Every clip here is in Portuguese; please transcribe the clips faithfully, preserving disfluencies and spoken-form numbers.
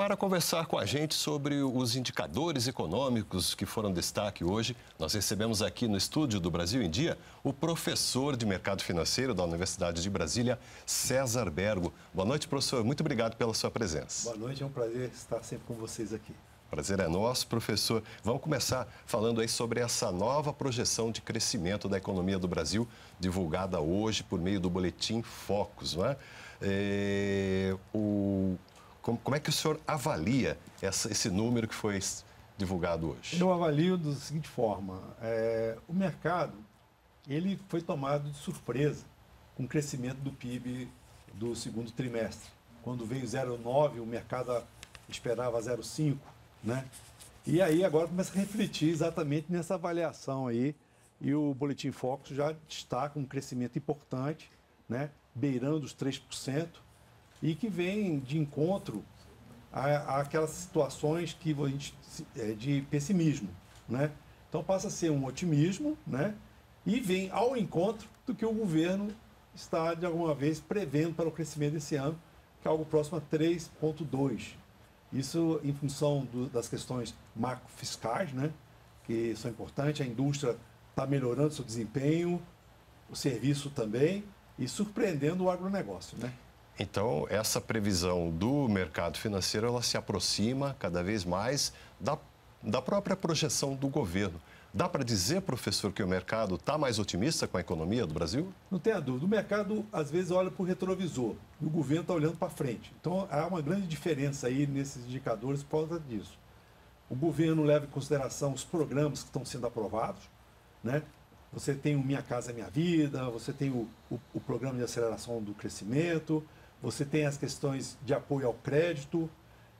Para conversar com a gente sobre os indicadores econômicos que foram destaque hoje, nós recebemos aqui no estúdio do Brasil em Dia o professor de mercado financeiro da Universidade de Brasília, César Bergo. Boa noite, professor. Muito obrigado pela sua presença. Boa noite, é um prazer estar sempre com vocês aqui. Prazer é nosso, professor. Vamos começar falando aí sobre essa nova projeção de crescimento da economia do Brasil, divulgada hoje por meio do Boletim Focus, não é? É, o, como, como é que o senhor avalia essa, esse número que foi divulgado hoje? Eu avalio da seguinte forma. É, o mercado ele foi tomado de surpresa com o crescimento do P I B do segundo trimestre. Quando veio zero vírgula nove, o mercado esperava zero vírgula cinco. Né? E aí agora começa a refletir exatamente nessa avaliação aí, e o Boletim Focus já destaca um crescimento importante, né? Beirando os três por cento, e que vem de encontro àquelas situações que a gente, é, de pessimismo, né? Então passa a ser um otimismo, né? E vem ao encontro do que o governo está de alguma vez prevendo para o crescimento desse ano, que é algo próximo a três vírgula dois por cento. Isso em função do, das questões macrofiscais, né, que são importantes. A indústria está melhorando seu desempenho, o serviço também, e surpreendendo o agronegócio, né? Então, essa previsão do mercado financeiro, ela se aproxima cada vez mais da, da própria projeção do governo. Dá para dizer, professor, que o mercado está mais otimista com a economia do Brasil? Não tenha dúvida. O mercado, às vezes, olha para o retrovisor e o governo está olhando para frente. Então, há uma grande diferença aí nesses indicadores por causa disso. O governo leva em consideração os programas que estão sendo aprovados, né? Você tem o Minha Casa, Minha Vida, você tem o, o, o Programa de Aceleração do Crescimento, você tem as questões de apoio ao crédito.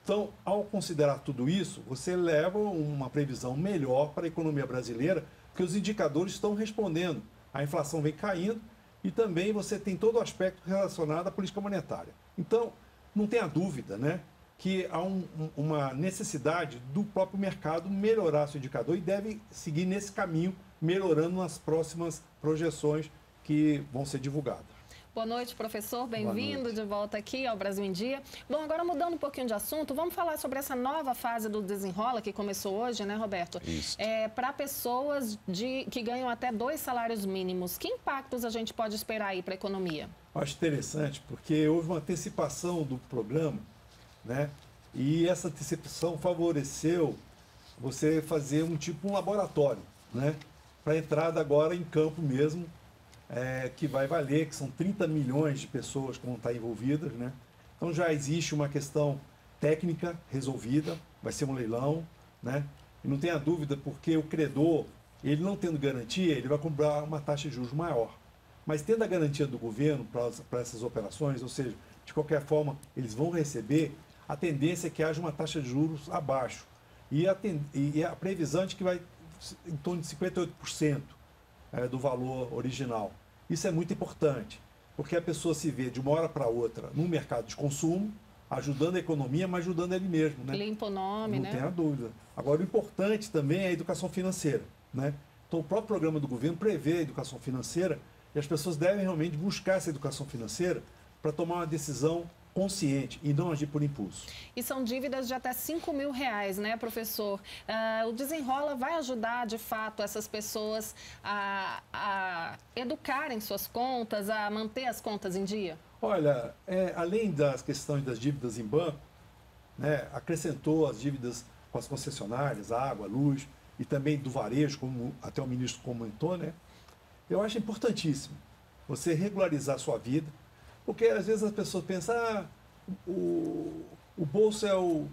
Então, ao considerar tudo isso, você leva uma previsão melhor para a economia brasileira, porque os indicadores estão respondendo. A inflação vem caindo e também você tem todo o aspecto relacionado à política monetária. Então, não tenha dúvida, né, que há um, uma necessidade do próprio mercado melhorar seu indicador e deve seguir nesse caminho, melhorando nas próximas projeções que vão ser divulgadas. Boa noite, professor. Bem-vindo de volta aqui ao Brasil em Dia. Bom, agora mudando um pouquinho de assunto, vamos falar sobre essa nova fase do Desenrola que começou hoje, né, Roberto? Isso. É, para pessoas de, que ganham até dois salários mínimos, que impactos a gente pode esperar aí para a economia? Acho interessante, porque houve uma antecipação do programa, né? E essa antecipação favoreceu você fazer um tipo um laboratório, né? Para a entrada agora em campo mesmo. É, que vai valer, que são trinta milhões de pessoas que vão estar envolvidas, né? Então já existe uma questão técnica resolvida, vai ser um leilão, né? E não tenha dúvida, porque o credor, ele não tendo garantia, ele vai cobrar uma taxa de juros maior. Mas tendo a garantia do governo para essas operações, ou seja, de qualquer forma, eles vão receber, a tendência é que haja uma taxa de juros abaixo. E a, ten, e a previsão de que vai em torno de cinquenta e oito por cento é, do valor original. Isso é muito importante, porque a pessoa se vê de uma hora para outra no mercado de consumo, ajudando a economia, mas ajudando ele mesmo, né? Limpa o nome, não, né? Não tenha dúvida. Agora, o importante também é a educação financeira, né? Então, o próprio programa do governo prevê a educação financeira e as pessoas devem realmente buscar essa educação financeira para tomar uma decisão consciente e não agir por impulso. E são dívidas de até cinco mil reais, né, professor? Uh, o Desenrola vai ajudar, de fato, essas pessoas a, a educarem suas contas, a manter as contas em dia? Olha, é, além das questões das dívidas em banco, né, acrescentou as dívidas com as concessionárias, água, luz e também do varejo, como até o ministro comentou, né? Eu acho importantíssimo você regularizar a sua vida. Porque, às vezes, as pessoas pensam, ah, o, o bolso é o,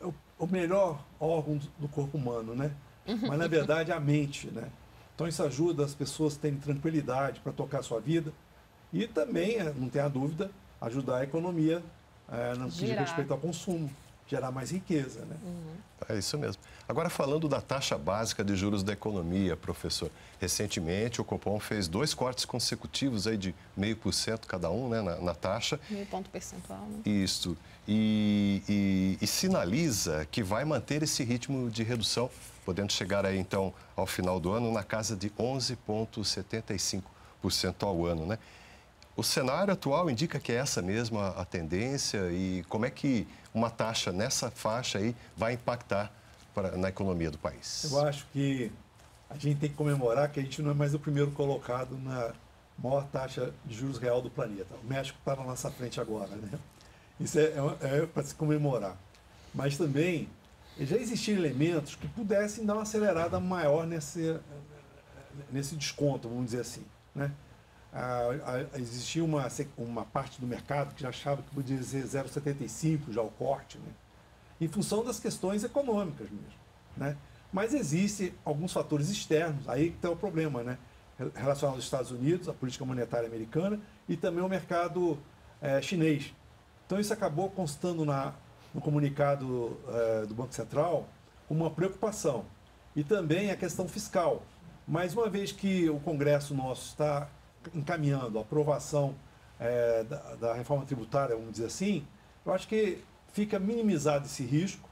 o, o melhor órgão do, do corpo humano, né? Mas, na verdade, é a mente, né? Então, isso ajuda as pessoas a terem tranquilidade para tocar a sua vida e também, não tenha dúvida, ajudar a economia é, no que diz respeito ao consumo, gerar mais riqueza, né? Uhum. É isso mesmo. Agora, falando da taxa básica de juros da economia, professor, recentemente o Copom fez dois cortes consecutivos aí de meio por cento cada um, né, na, na taxa. Meio ponto percentual, né? Isso. E, e, e sinaliza que vai manter esse ritmo de redução, podendo chegar aí, então, ao final do ano, na casa de onze vírgula setenta e cinco por cento ao ano, né? O cenário atual indica que é essa mesma a tendência e como é que uma taxa nessa faixa aí vai impactar pra, na economia do país? Eu acho que a gente tem que comemorar que a gente não é mais o primeiro colocado na maior taxa de juros real do planeta. O México está na nossa frente agora, né? Isso é, é, é para se comemorar. Mas também já existiam elementos que pudessem dar uma acelerada maior nesse, nesse desconto, vamos dizer assim, né? Ah, existia uma, uma parte do mercado que já achava que podia ser zero vírgula setenta e cinco já o corte, né? Em função das questões econômicas mesmo, né? Mas existem alguns fatores externos, aí que está o problema, né? Relacionado aos Estados Unidos, a política monetária americana e também o mercado é, chinês. Então isso acabou constando na, no comunicado é, do Banco Central uma preocupação. E também a questão fiscal. Mas uma vez que o Congresso nosso está encaminhando a aprovação é, da, da reforma tributária, vamos dizer assim, eu acho que fica minimizado esse risco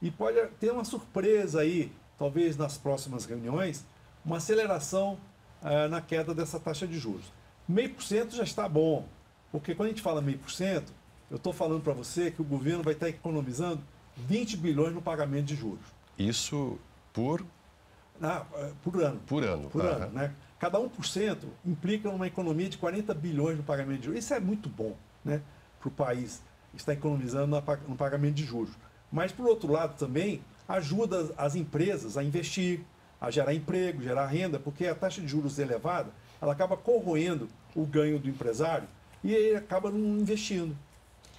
e pode ter uma surpresa aí, talvez nas próximas reuniões, uma aceleração é, na queda dessa taxa de juros. Meio por cento já está bom, porque quando a gente fala meio por cento, eu estou falando para você que o governo vai estar economizando vinte bilhões no pagamento de juros. Isso por... Ah, por ano. Por ano. Por ano, né? Cada um por cento implica uma economia de quarenta bilhões no pagamento de juros. Isso é muito bom, né, para o país estar economizando no pagamento de juros. Mas, por outro lado, também ajuda as empresas a investir, a gerar emprego, gerar renda, porque a taxa de juros elevada, ela acaba corroendo o ganho do empresário e ele acaba não investindo.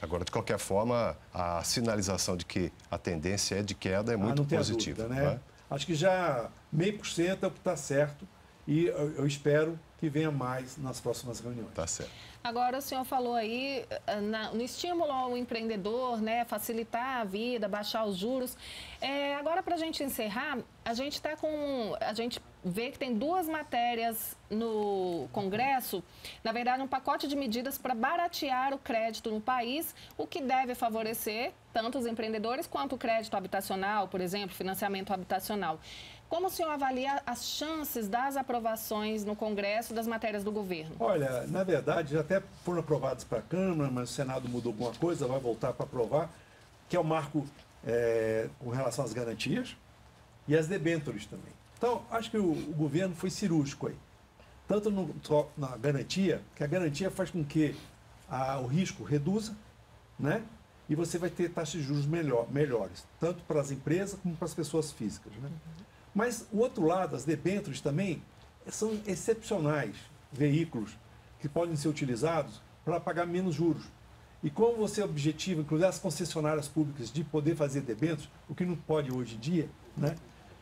Agora, de qualquer forma, a sinalização de que a tendência é de queda é muito ah, não tem positiva. Dúvida, né? Né? Acho que já meio por cento é o que está certo. E eu espero que venha mais nas próximas reuniões. Tá certo. Agora, o senhor falou aí na, no estímulo ao empreendedor, né, facilitar a vida, baixar os juros. É, agora, para a gente encerrar, a gente está com... A gente vê que tem duas matérias no Congresso, na verdade, um pacote de medidas para baratear o crédito no país, o que deve favorecer tanto os empreendedores quanto o crédito habitacional, por exemplo, financiamento habitacional. Como o senhor avalia as chances das aprovações no Congresso das matérias do governo? Olha, na verdade, já até foram aprovados para a Câmara, mas o Senado mudou alguma coisa, vai voltar para aprovar, que é o marco é, com relação às garantias e as debêntures também. Então, acho que o, o governo foi cirúrgico aí, tanto no, na garantia, que a garantia faz com que a, o risco reduza, né? E você vai ter taxas de juros melhor, melhores, tanto para as empresas como para as pessoas físicas, né? Mas o outro lado, as debêntures também, são excepcionais veículos que podem ser utilizados para pagar menos juros. E como você objetiva, inclusive as concessionárias públicas, de poder fazer debêntures, o que não pode hoje em dia, né?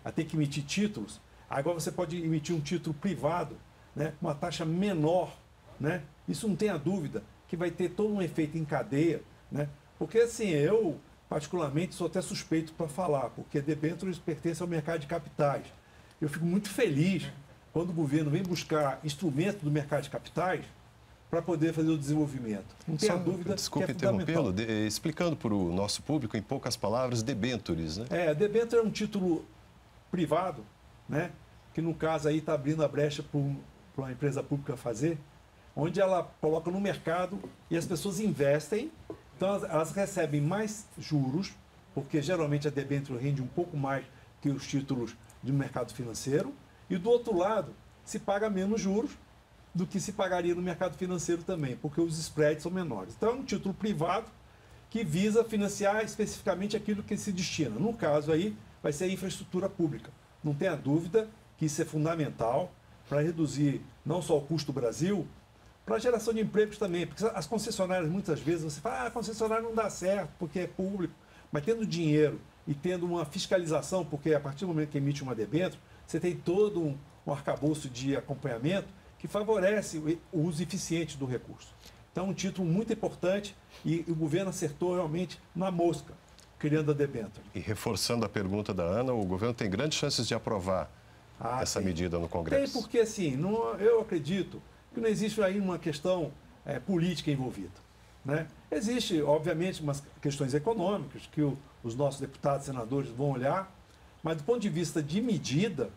A ter que emitir títulos, agora você pode emitir um título privado, né? Uma taxa menor, né? Isso não tenha dúvida que vai ter todo um efeito em cadeia, né? Porque assim, eu... particularmente, sou até suspeito para falar, porque debêntures pertencem ao mercado de capitais. Eu fico muito feliz quando o governo vem buscar instrumentos do mercado de capitais para poder fazer o desenvolvimento. Não tem dúvida. Desculpe interrompê-lo, explicando para o nosso público, em poucas palavras, debêntures, né? É, debênture é um título privado, né? Que no caso aí está abrindo a brecha para uma empresa pública fazer, onde ela coloca no mercado e as pessoas investem. Então, elas recebem mais juros, porque geralmente a debênture rende um pouco mais que os títulos de mercado financeiro. E, do outro lado, se paga menos juros do que se pagaria no mercado financeiro também, porque os spreads são menores. Então, é um título privado que visa financiar especificamente aquilo que se destina. No caso aí, vai ser a infraestrutura pública. Não tenha dúvida que isso é fundamental para reduzir não só o custo do Brasil, para a geração de empregos também, porque as concessionárias muitas vezes você fala, ah, a concessionária não dá certo porque é público, mas tendo dinheiro e tendo uma fiscalização, porque a partir do momento que emite uma debênture, você tem todo um, um arcabouço de acompanhamento que favorece o uso eficiente do recurso. Então é um título muito importante e o governo acertou realmente na mosca, criando a debênture. E reforçando a pergunta da Ana, o governo tem grandes chances de aprovar ah, essa tem. medida no Congresso? Tem, porque assim, não, eu acredito... que não existe aí uma questão é, política envolvida, né? Existe, obviamente, umas questões econômicas que o, os nossos deputados e senadores vão olhar, mas do ponto de vista de medida,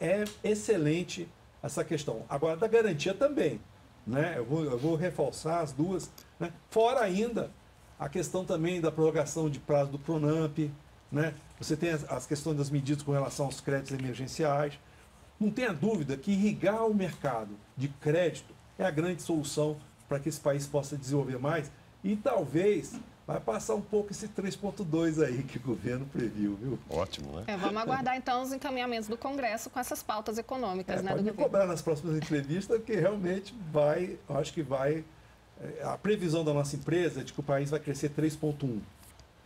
é excelente essa questão. Agora, da garantia também. né? Eu vou, eu vou reforçar as duas, né? Fora ainda a questão também da prorrogação de prazo do Pronampe, né? Você tem as, as questões das medidas com relação aos créditos emergenciais. Não tenha dúvida que irrigar o mercado de crédito é a grande solução para que esse país possa desenvolver mais e talvez vai passar um pouco esse três ponto dois aí que o governo previu, viu? Ótimo, né? É, vamos aguardar então os encaminhamentos do Congresso com essas pautas econômicas, é, né? Pode do me governo. Cobrar nas próximas entrevistas, porque realmente vai, eu acho que vai, a previsão da nossa empresa é de que o país vai crescer três ponto um.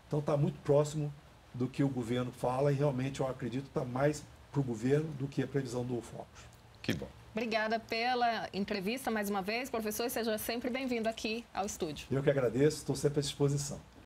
Então está muito próximo do que o governo fala e realmente eu acredito que está mais para o governo do que a previsão do Focus. Que bom. Obrigada pela entrevista mais uma vez, professor, e seja sempre bem-vindo aqui ao estúdio. Eu que agradeço, estou sempre à disposição.